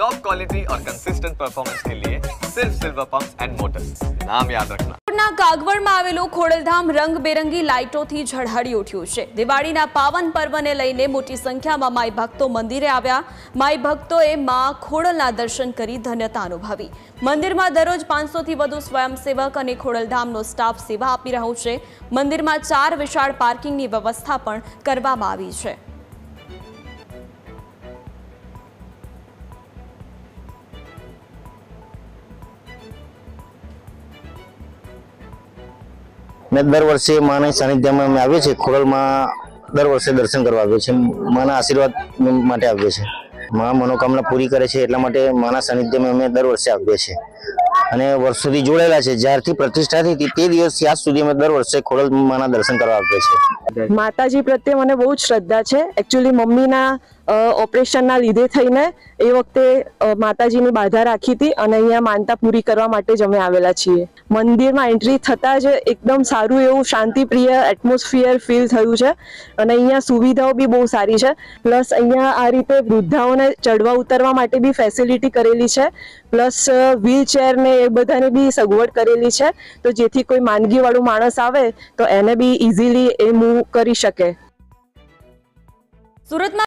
Top quality और consistent performance के लिए सिर्फ सिल्वर पंप्स एंड मोटर्स नाम याद रखना। ના કાગવડમાં આવેલું ખોડલધામ રંગબેરંગી લાઇટોથી ઝળહળી ઉઠ્યું છે। દિવાળીના પાવન પર્વને લઈને મોટી સંખ્યામાં માઈ ભક્તો મંદિરે આવ્યા। માઈ ભક્તોએ માં ખોડલના દર્શન કરી ધન્યતા અનુભવી। મંદિરમાં દરરોજ 500થી વધુ સ્વયંસેવક અને ખોડલધામનો સ્ટાફ સેવા આપી રહ્યો છે। મંદિરમાં 4 વિશાળ પાર્કિંગની વ્યવસ્થા પણ કરવામાં આવી છે। मैं दर वर्षे माने सानिध्य में आए छे। खोडल में दर वर्षे दर्शन करवा आवे छे। माना आशीर्वाद माटे आवे छे। मां मनोकामना पूरी करे छे एटला माटे माना सानिध्य में अमे दर वर्षे आवे छे अने वर्षोथी जोड़ेला छे। ज्यारथी प्रतिष्ठा थी ते दिवसथी आज सुधी अमे दर वर्षे खोडल माना दर्शन करवा आवे छे। माताजी प्रत्ये मने बहुत श्रद्धा छे। एक्चुअली मम्मी ना ऑपरेशन ना लीधे थईने ए वखते माताजी ने बाधा राखी थी अने अहींया मानता पूरी करवा माटे ज अमे आवेला छीए। मंदिर में एंट्री थता ज एकदम सारू एवं शांतिप्रिय एटमोस्फियर फील थयुं छे अने अहींया सुविधाओं भी बहुत सारी छे। प्लस अहींया आ रीते वृद्धाओने चढ़वा उतरवा माटे भी फेसिलिटी करेली छे। प्लस व्हीलचेर ने ए बधाने भी सगवड करेली छे तो जेथी कोई मांदगीवाळो माणस आवे तो एने भी इजीली ए मूव करी शके। सूरत